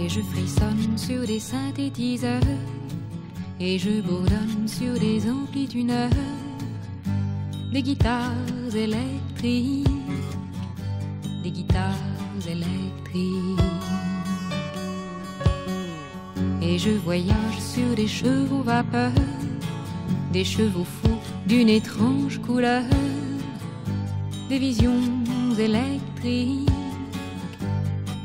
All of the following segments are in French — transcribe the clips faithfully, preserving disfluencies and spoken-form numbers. Et je frissonne sur des synthétiseurs, et je bourdonne sur des amplituneurs, des guitares électriques, des guitares électriques. Et je voyage sur des chevaux vapeurs, des chevaux fous d'une étrange couleur, des visions électriques,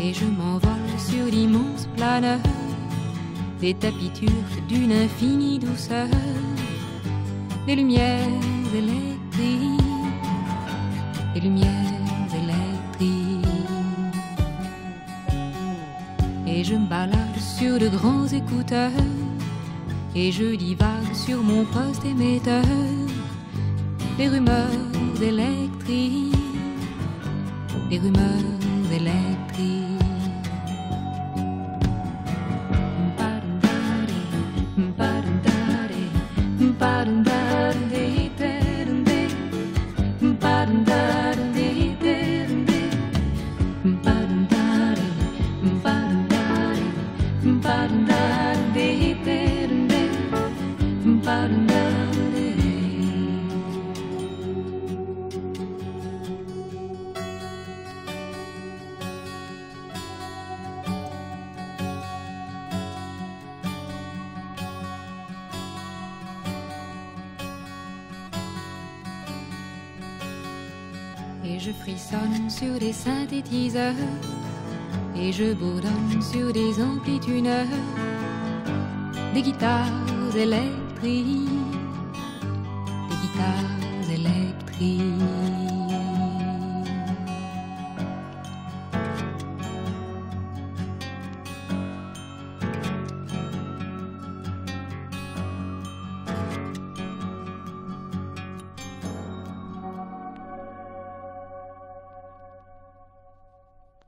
Et je m'envole sur l'immense planeur des tapis turcs d'une infinie douceur, des lumières électriques, des lumières électriques. Et je me balade sur de grands écouteurs, et je divague sur mon poste émetteur, des rumeurs électriques, des rumeurs électriques. Et je frissonne sur des synthétiseurs, et je bourdonne sur des amplituneurs, des guitares électriques, des guitares électriques.